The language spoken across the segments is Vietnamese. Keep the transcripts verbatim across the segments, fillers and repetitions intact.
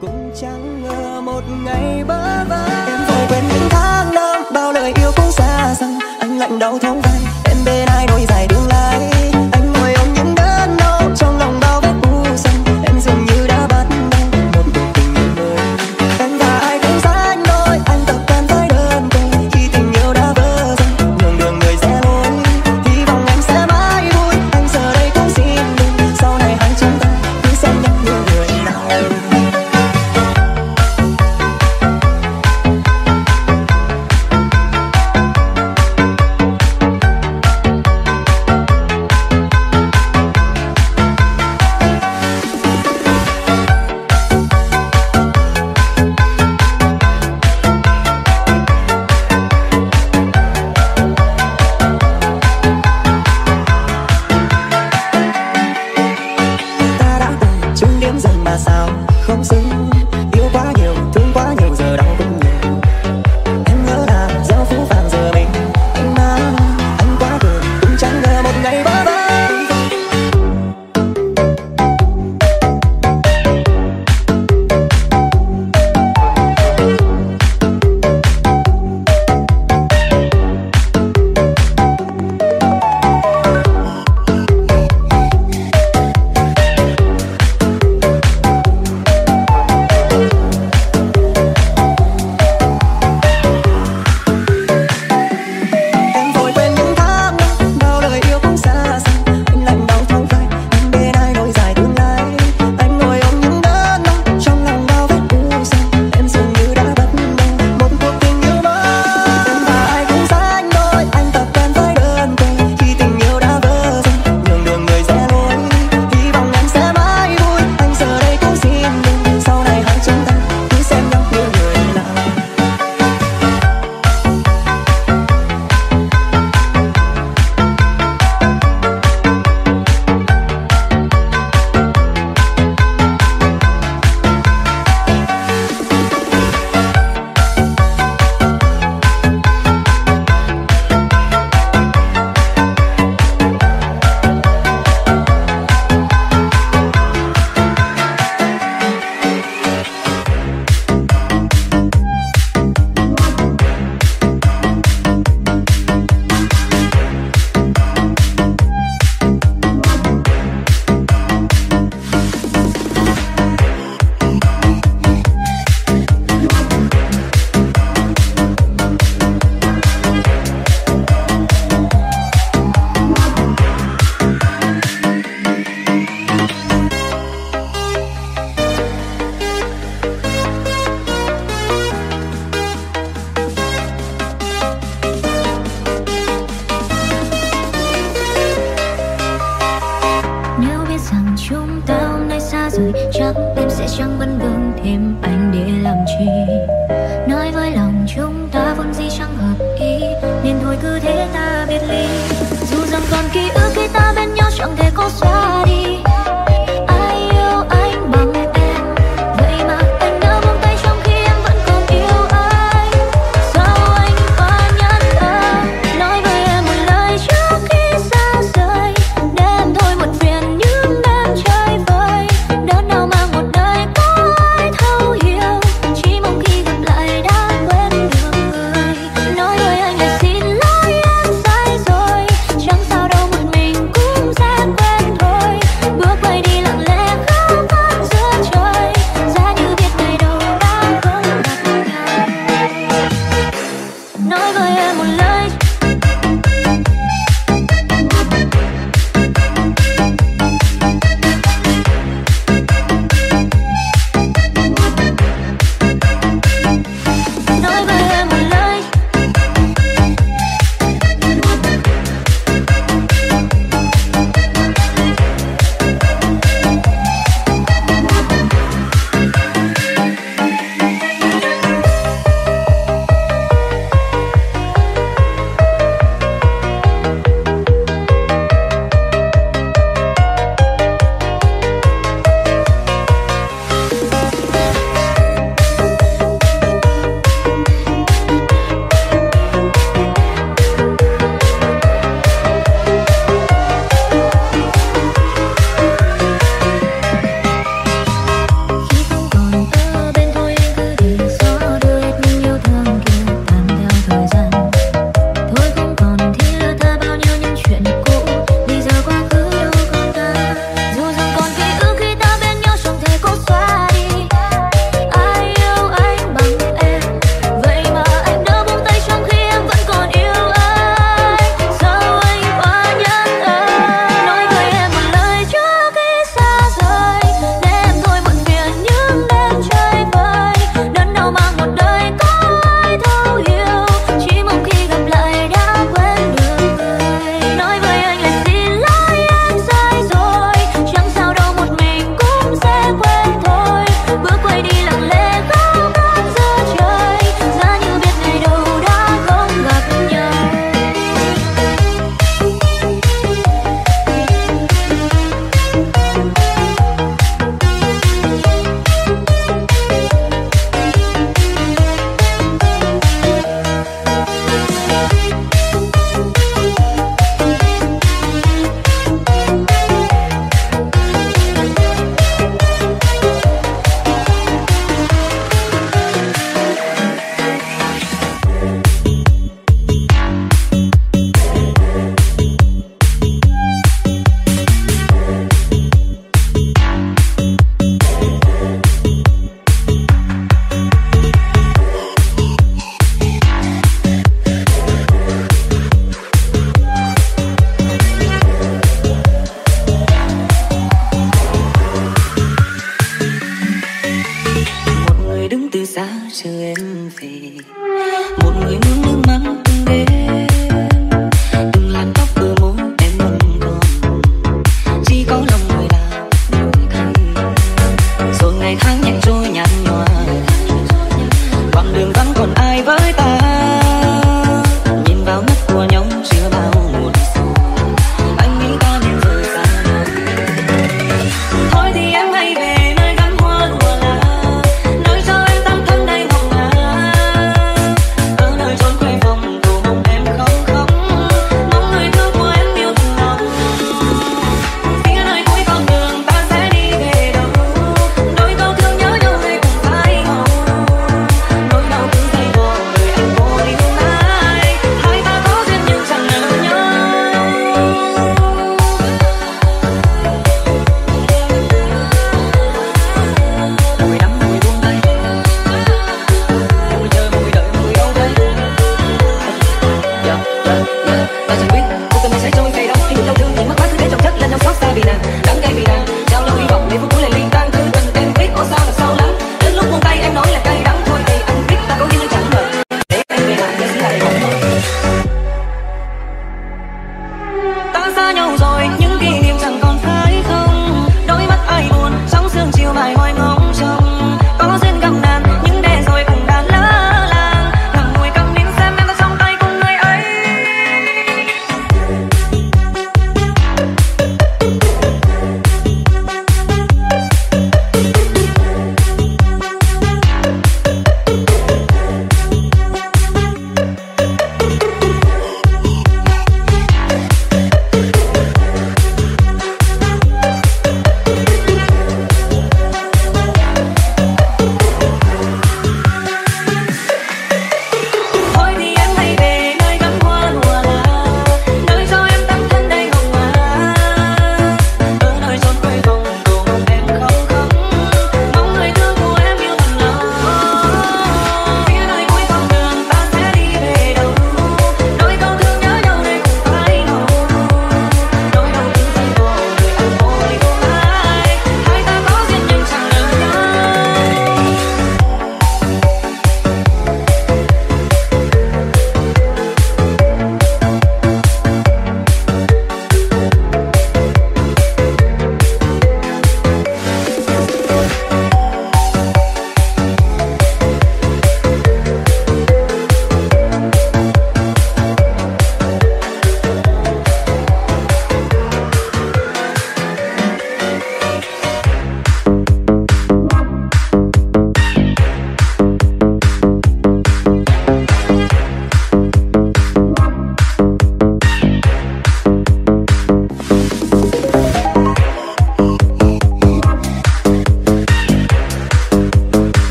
cũng chẳng ngờ một ngày bơ vơ. Em vội quên những tháng năm, bao lời yêu cũng xa xăm. Anh lạnh đau thấu vai, em bên ai đôi dài đường lái. Anh ngồi ôm những đớn đau, trong lòng bao vết u sầu. Em dường như đã bắt đầu một cuộc tình mới. Em và ai cũng rách đôi, anh tập quen với đơn côi. Khi tình yêu đã vỡ rồi, nhường đường người sẽ lối. Hy vọng em sẽ mãi vui, anh giờ đây cũng xin đừng. Sau này hai chúng ta cứ xem nhau như người nào. Mày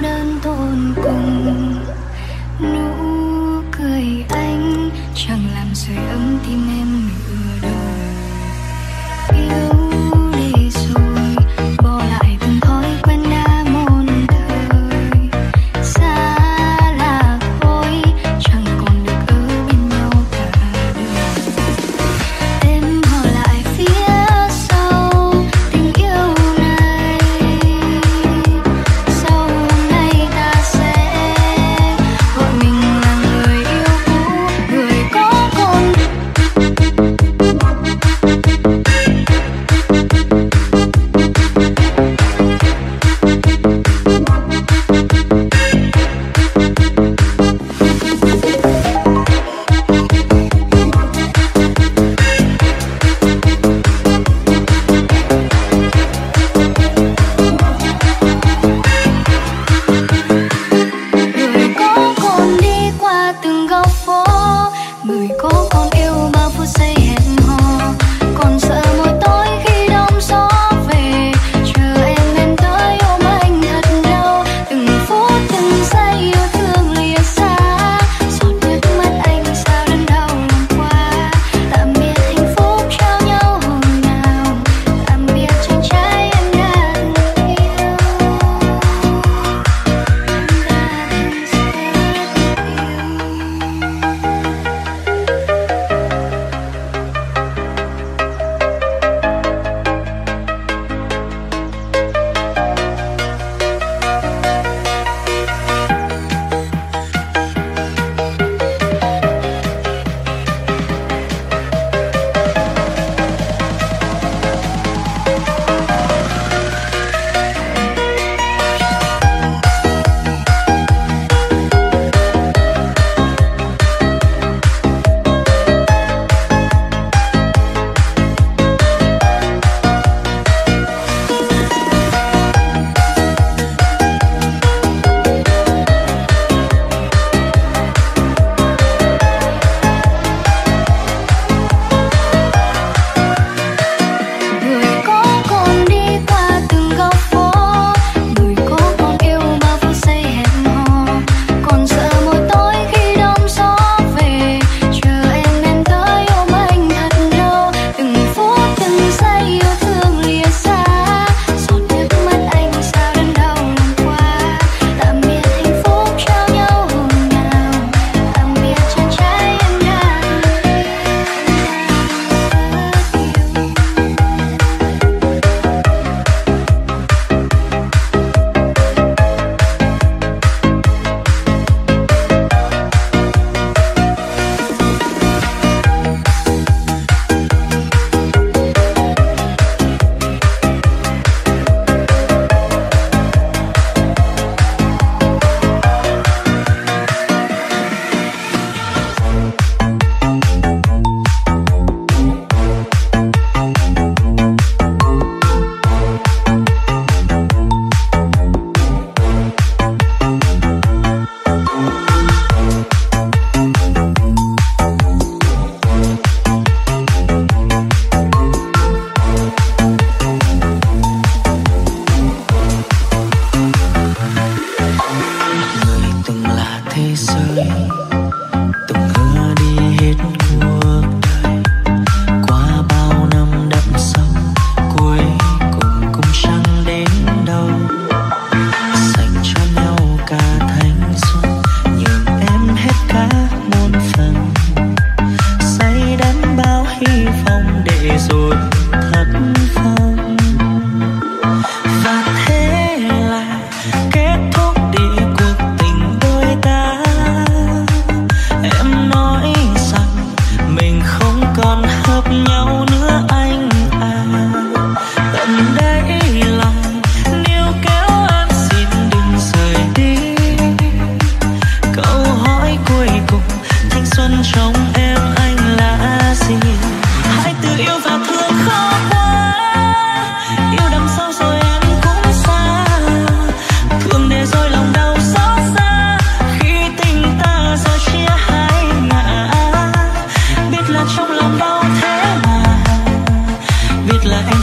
đơn tồn cùng nụ cười anh chẳng làm sưởi ấm tim em nửa đời.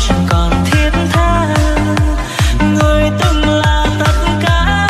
Chẳng còn thiết tha, người từng là tất cả.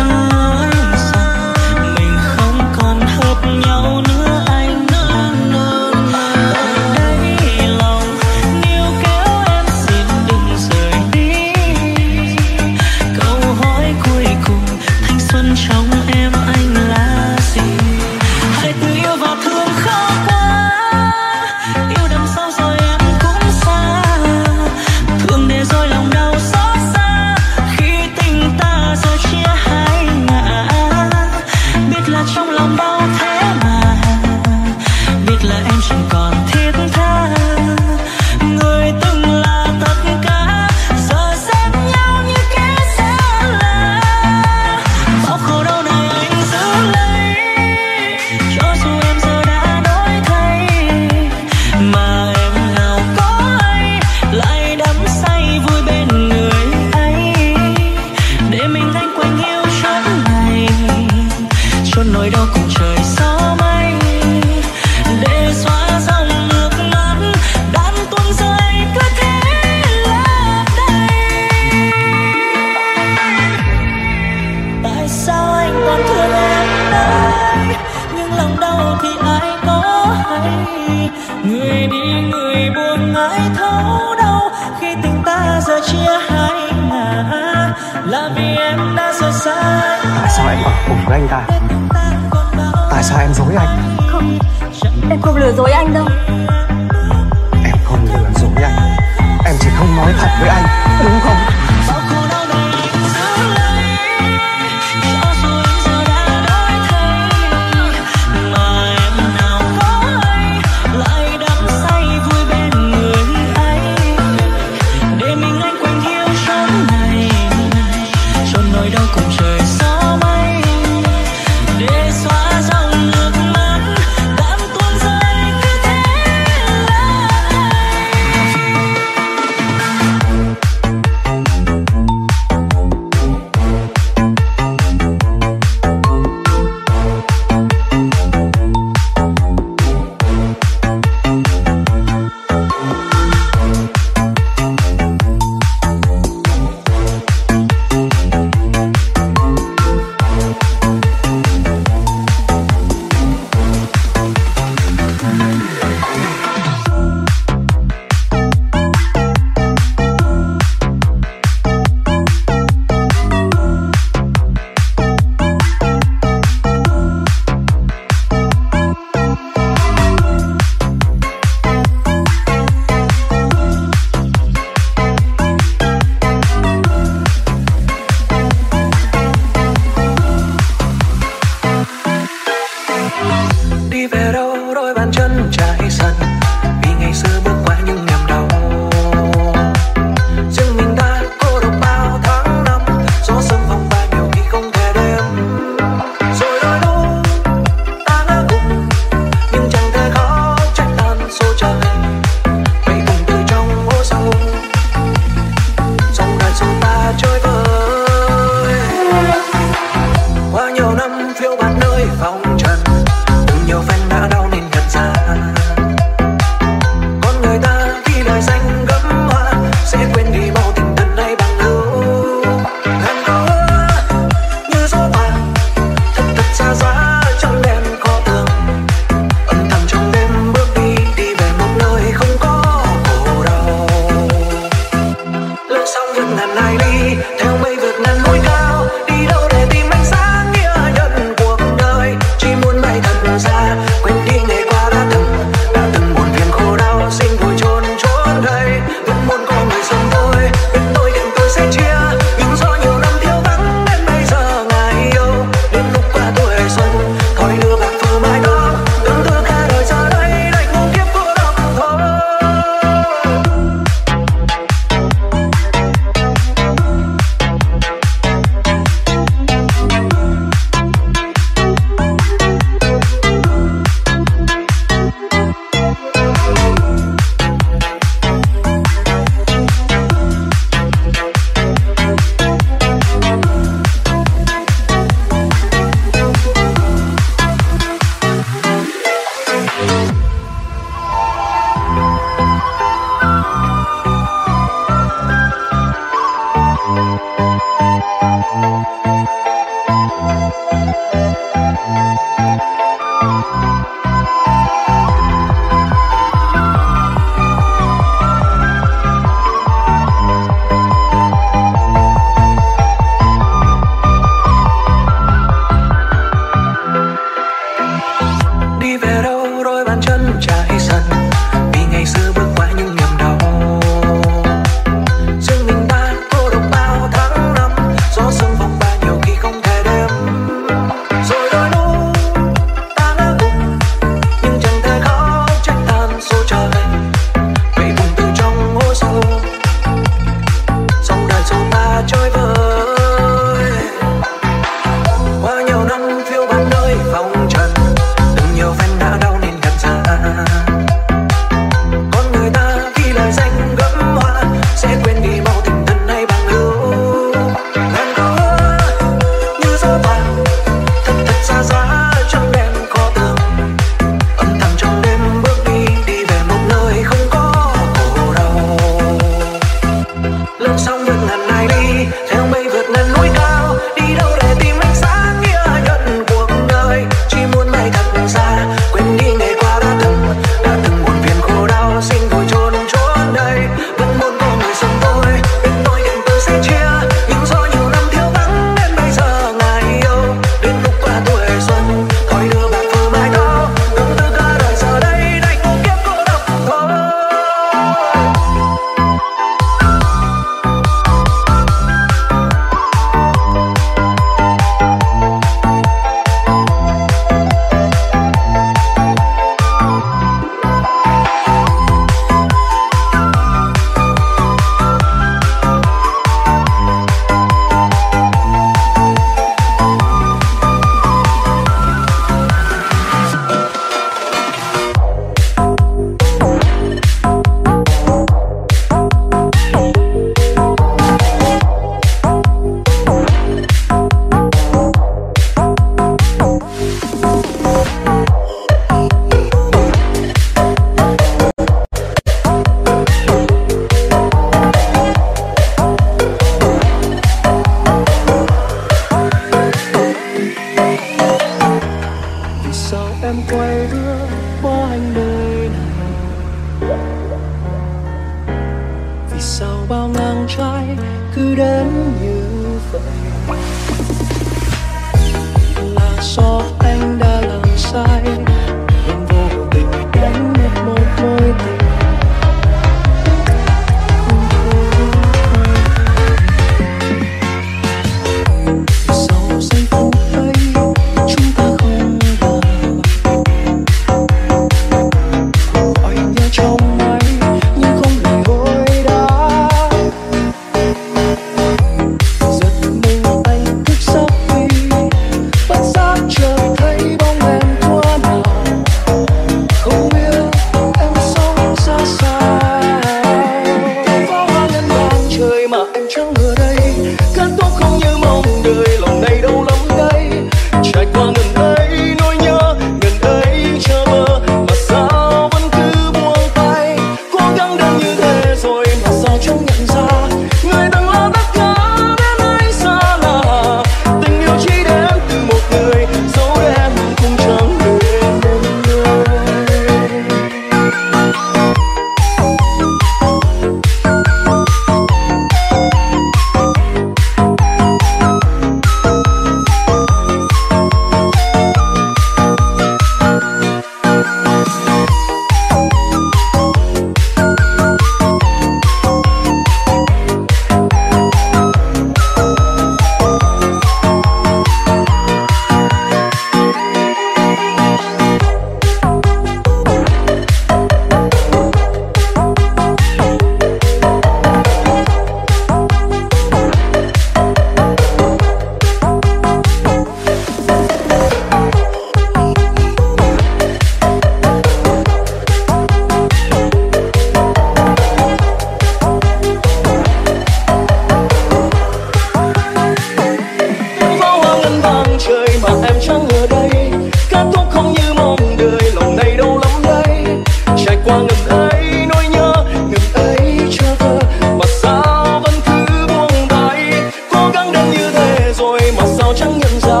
qua ngực ấy nỗi nhớ, ngực ấy chờ thơ mà sao vẫn cứ buông tay. Cố gắng đến như thế rồi mà sao chẳng nhận ra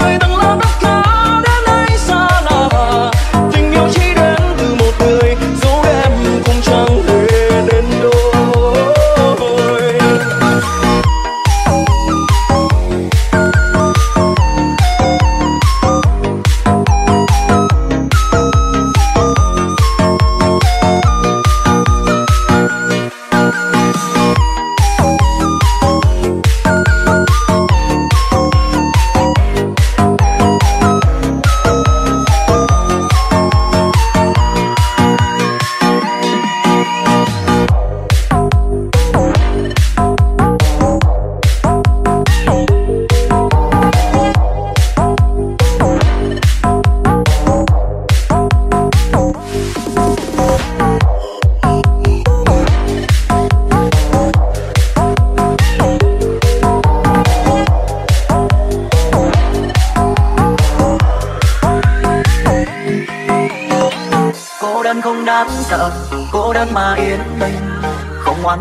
người từng là tất cả đến nay xa lạ. Tình yêu chỉ đến từ một người, dấu em cũng chẳng hề đến đôi.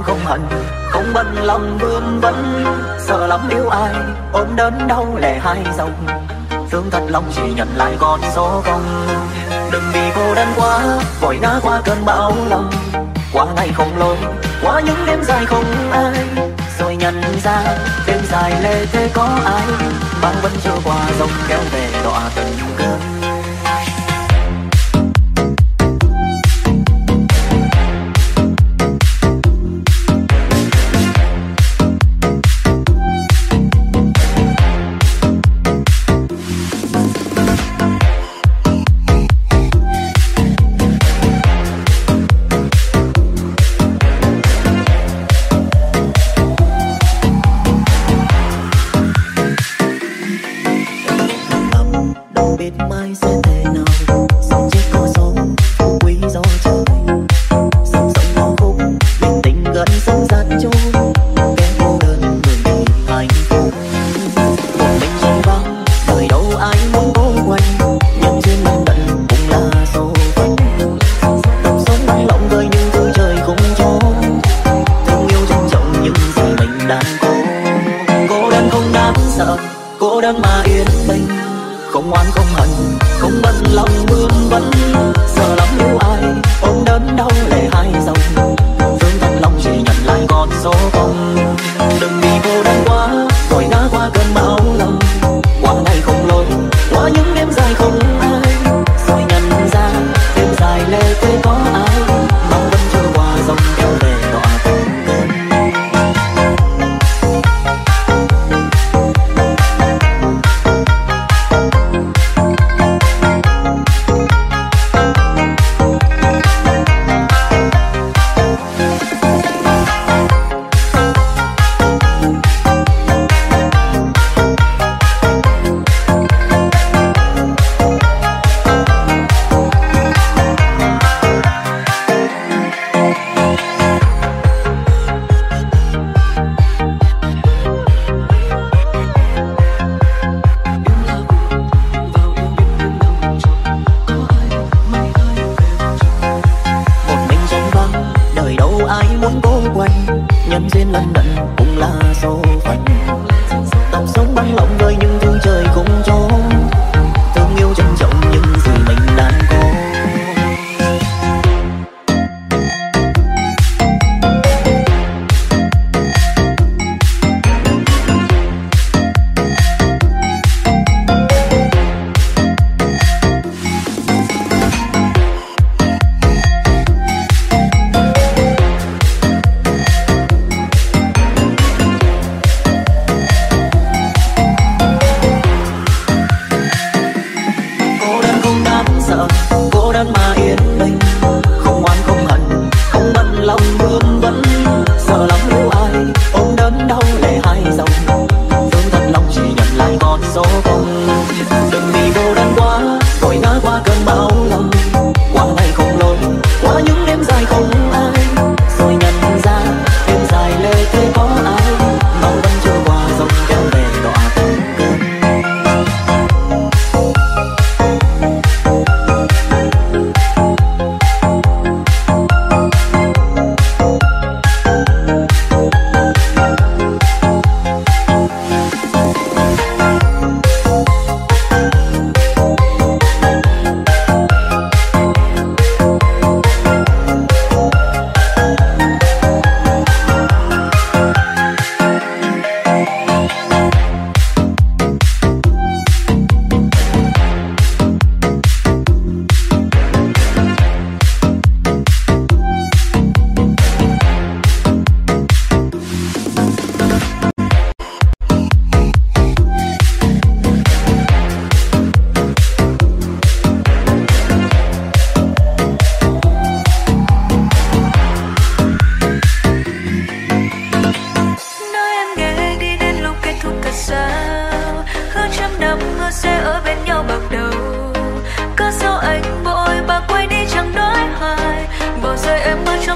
Không hận, không bận lòng vương vấn, sợ lắm yêu ai, ôm đớn đau lẻ hai dòng. Thương thật lòng chỉ nhận lại con số không. Đừng vì cô đơn quá, vội ngã qua cơn bão lòng. Qua ngày không lối, qua những đêm dài không ai. Rồi nhận ra, đêm dài lê thế có ai. Bão vẫn chưa qua, dòng kéo về đọa từng cơn.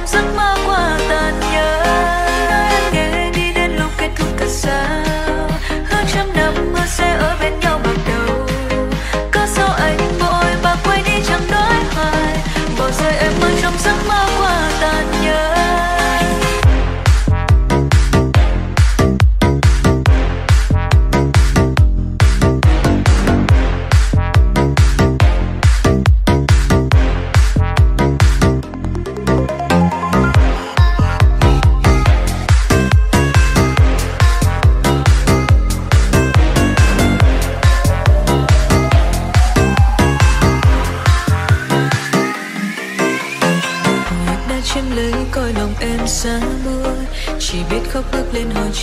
trong giấc mơ qua tàn nhớ. Anh nghe đi đến lúc kết thúc cả sao, hơn trăm năm mưa sẽ ở bên nhau bằng đầu. Có sao anh vội mà quay đi chẳng nói hoài, bỏ rơi em mơ trong giấc mơ qua tàn nhớ.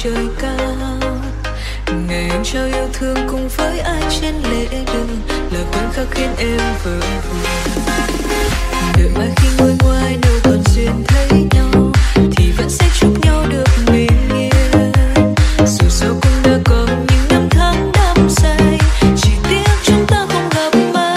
Trời cao ngày em trao yêu thương cùng với ai trên lễ đường, lời khuyên khắc khiến em vỡ vụn. Đợi mãi khi ngồi ngoài đâu còn duyên thấy nhau, thì vẫn sẽ chúc nhau được bình yên. Dù sao cũng đã có những năm tháng đắm say, chỉ tiếc chúng ta không gặp mai.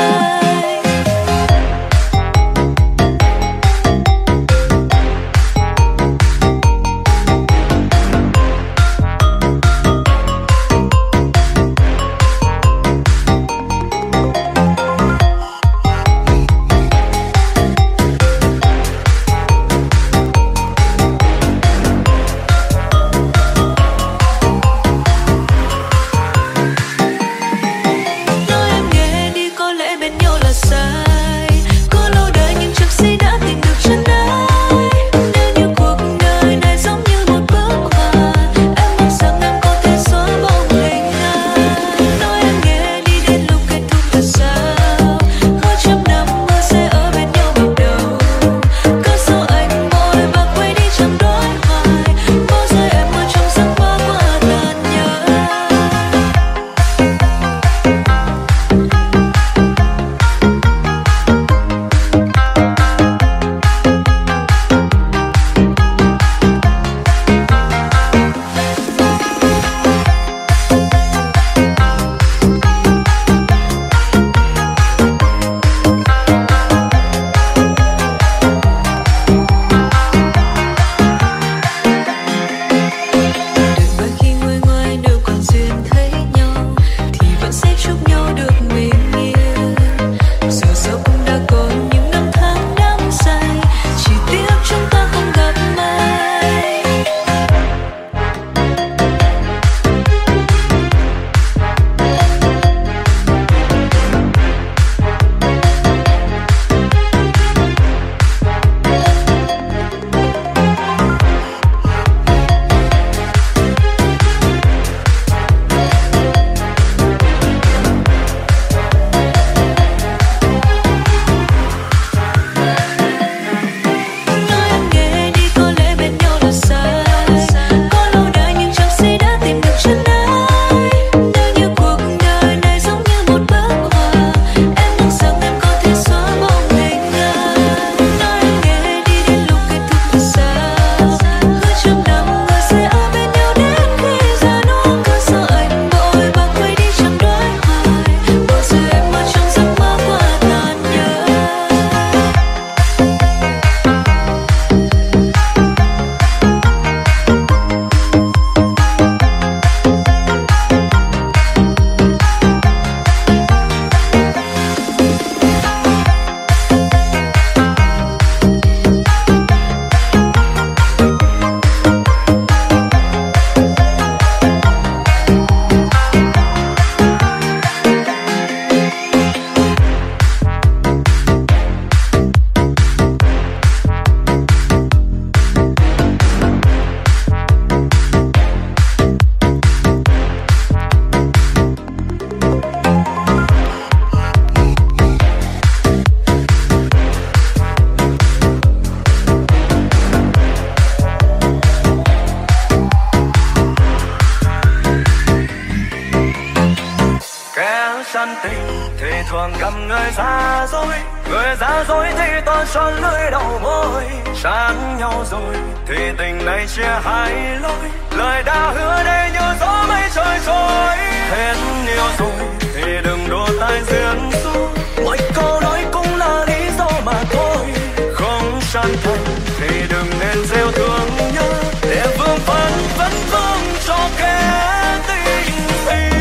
tan thành thì đừng nên rêu thương nhớ để vương vấn vấn vương cho kẻ tình ý. Hãy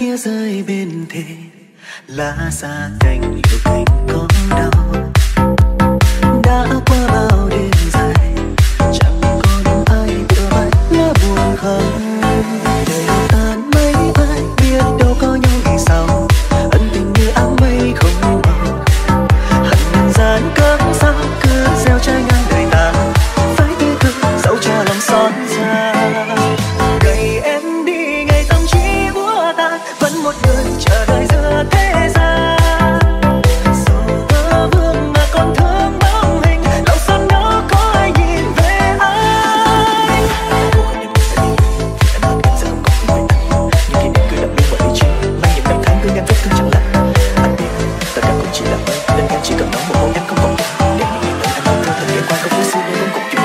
kia rơi bên thề lá xa cành yêu mình còn đau đã qua bao đêm dài chẳng còn ai tựa mắt lá buồn không đời tan mấy ai biết đâu có nhau vì sao ân tình như áng mây không màu hận gian cớ sao cứ gieo trái ngang đời ta phải tiêu cực dẫu cho lòng xót xa gầy em đi ngày tâm trí của ta vẫn một người chờ đợi giữa thế gian. Thank you.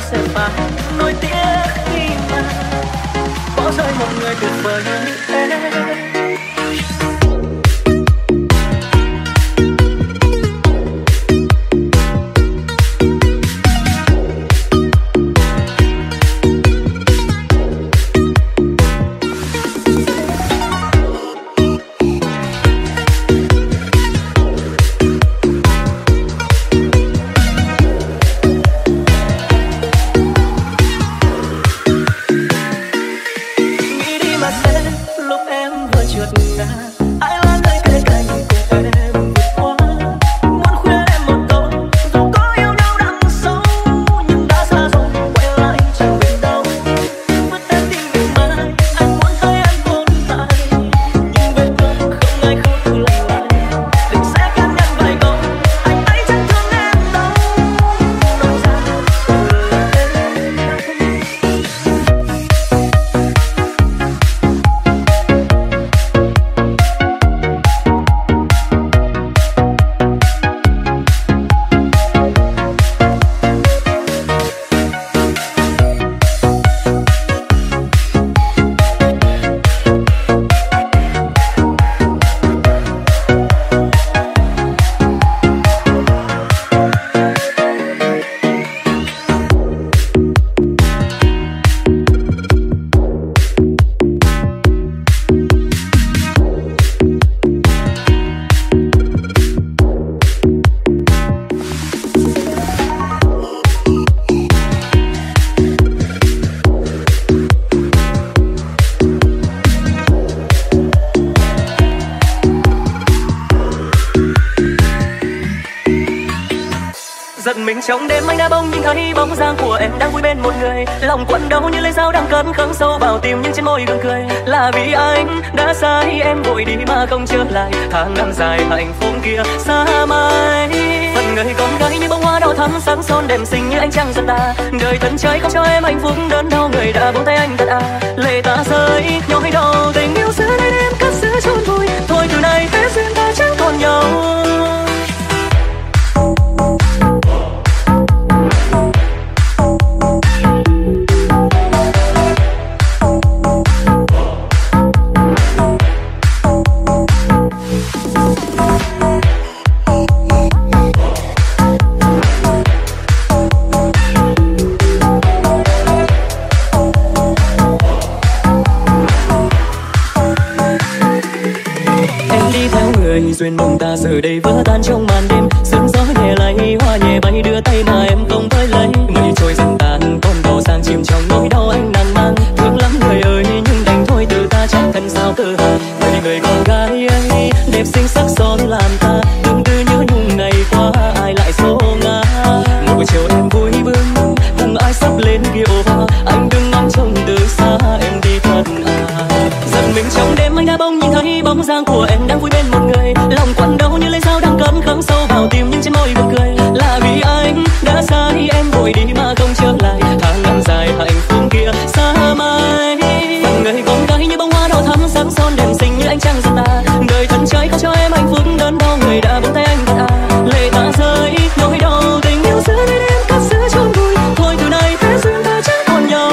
ta sẽ phải nối tiếc khi mà bỏ rơi một người tuyệt vời như thế. Trong đêm anh đã bỗng nhìn thấy bóng dáng của em đang vui bên một người, lòng quặn đau như lưỡi dao đang cấn khắc sâu vào tim, nhưng trên môi gượng cười là vì anh đã sai. Em vội đi mà không trở lại, tháng năm dài hạnh phúc kia xa mãi. Phần người con gái như bông hoa đỏ thắm sáng son đẹp xinh như ánh trăng giật ta, đời thân trái không cho em hạnh phúc đớn đau, người đã buông tay anh thật à, lệ ta rơi nhói đau. Tình yêu giữa đôi em cất giữ chôn vùi, thôi từ nay phép duyên ta chẳng còn nhau. Duyên mộng ta giờ đây vỡ tan trong màn đêm, sương gió nhẹ lay hoa nhẹ bay, đưa tay mà em không với lấy, mây trôi dần tan con tàu sang chìm trong nỗi đau anh đang mang. Thương lắm người ơi nhưng đành thôi, từ ta chẳng thân sao tự hào bởi người con gái ấy đẹp xinh sắc son làm ta tương tư nhớ nhung ngày qua ai lại số ngã. Một buổi chiều em vui bưng cùng ai sắp lên kiệu hoa, anh đứng ngắm trông từ xa em đi thật à. Giật mình trong đêm anh đã bỗng nhìn thấy bóng dáng của em đang vui bên một người, lòng quặn đau như lưỡi dao đang cắm khắc sâu vào tim, nhưng trên môi vẫn cười là vì anh đã sai. Em vội đi mà không trở lại, tháng năm dài hạnh phúc kia xa mãi. Phần người con gái như bông hoa đỏ thắm sáng son đẹp xinh như ánh trăng giật ta, đời thân trái không cho em hạnh phúc đớn đau, người đã buông tay anh thật à, lệ ta rơi nỗi đau. Tình yêu giữa đôi em cất giữ chôn vùi, thôi từ nay phép duyên ta chẳng còn nhau.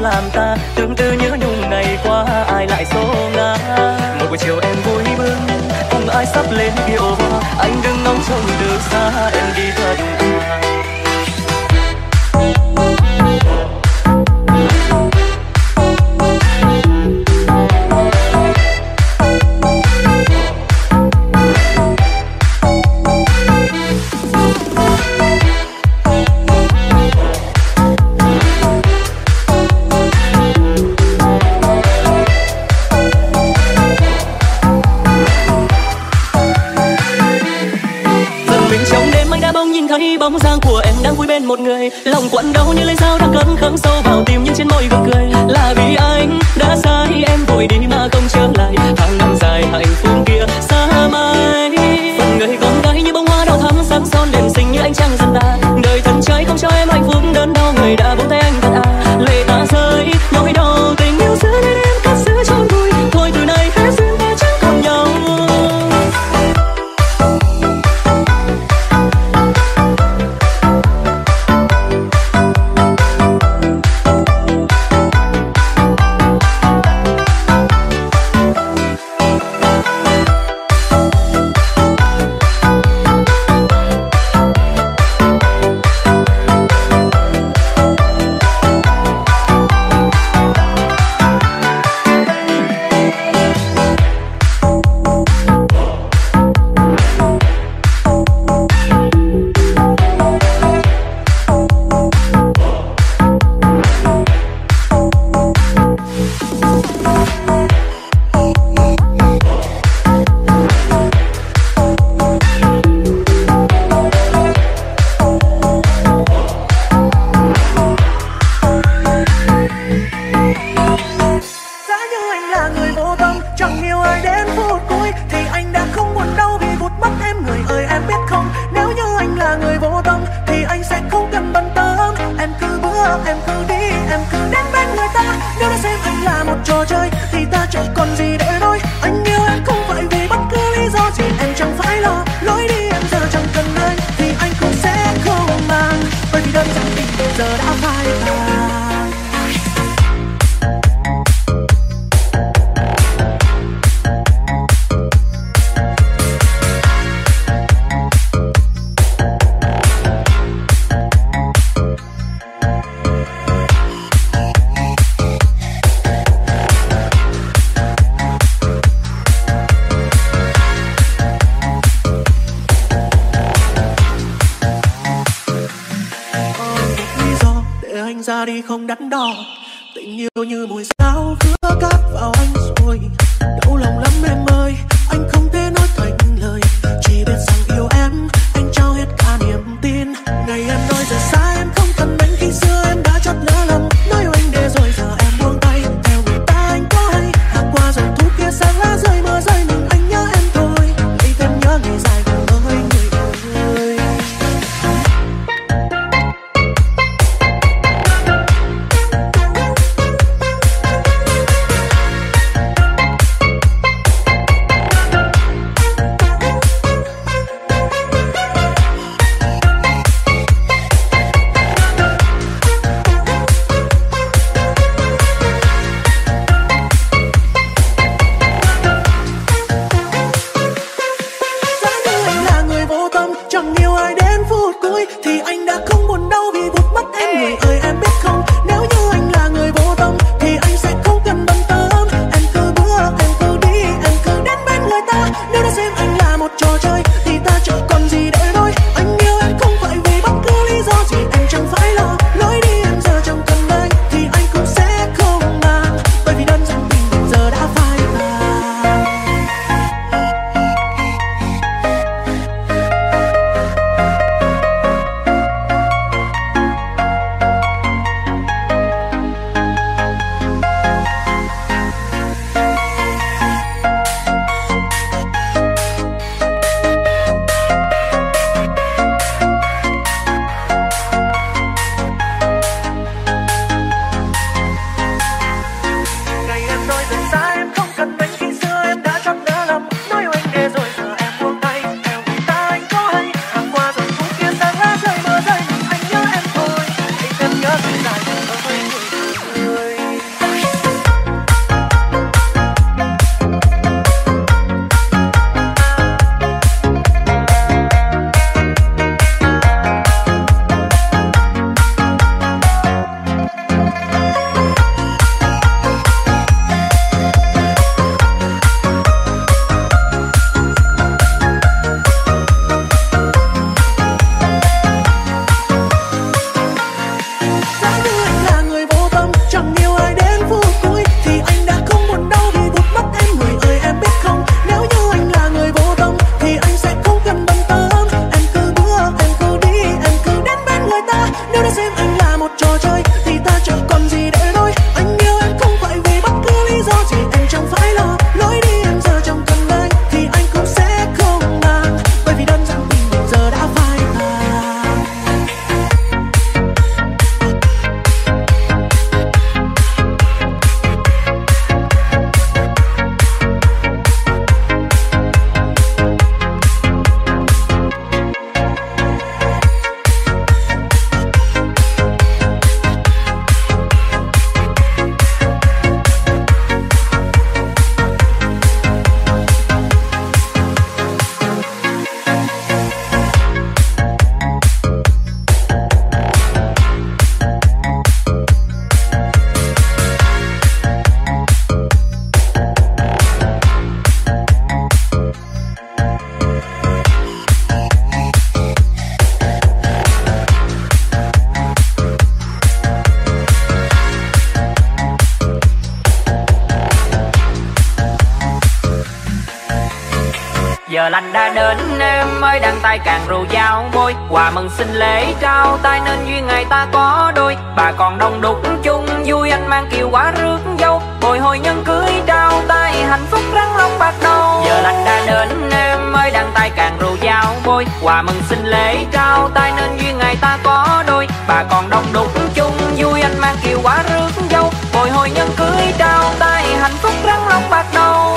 Làm ta tương tư nhớ nhung ngày qua ai lại số ngã. Một buổi chiều em vui bưng cùng ai sắp lên kiệu hoa, anh đứng ngóng trông từ xa em đi thật à. ta bỗng nhìn thấy bóng dáng của em đang vui bên một người, lòng quặn đau như lưỡi dao đang cấn khắc sâu vào tim nhưng trên môi gượng cười. Là vì anh đã sai em vội đi mà không trở lại, tháng năm dài hạnh phúc kia xa mãi. Phần người con gái như bông hoa đỏ thắm sáng son đèn xinh như ánh trăng dần ta, đời thần trái không cho em hạnh phúc đớn đau người đã buông tay anh thật à. Lệ ta rơi nỗi đau tình yêu giữa đôi em cất giữ trong vui, thôi từ nay hết duyên ta chẳng còn nhau. giờ lành đã đến, em mới đang tay càng rượu dao môi. Quà mừng xin lễ trao tay nên duyên ngày ta có đôi. Bà còn đông đúc chung vui, anh mang kiều quả rước dâu. Bồi hồi nhân cưới trao tay hạnh phúc rắn long bạc đầu. Giờ lành đã đến, em mới đang tay càng rượu dao môi. Quà mừng xin lễ trao tay nên duyên ngày ta có đôi. Bà còn đông đúc chung vui, anh mang kiều quả rước dâu. Bồi hồi nhân cưới trao tay hạnh phúc rắn long bạc đầu.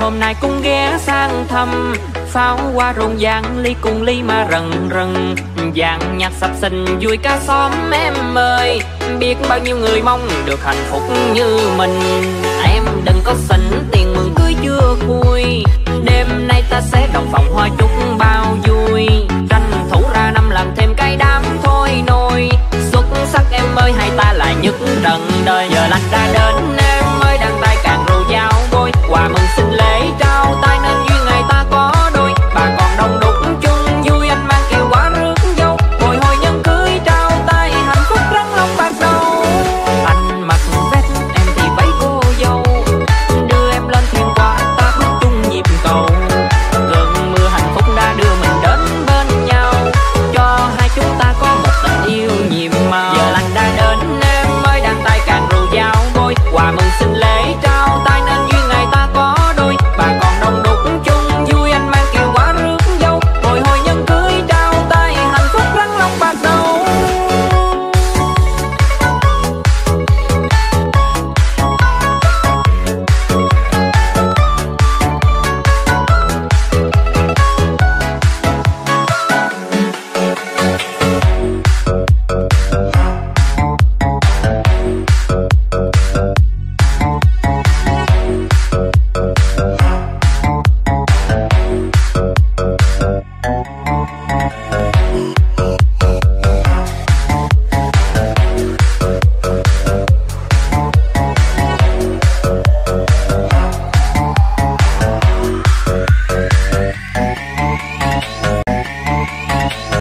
Hôm nay cũng ghé sang thăm, pháo hoa rộn ràng ly cùng ly mà rần rần. Dàn nhạc sập sình vui cả xóm em ơi, biết bao nhiêu người mong được hạnh phúc như mình. Em đừng có xỉn tiền mừng cưới chưa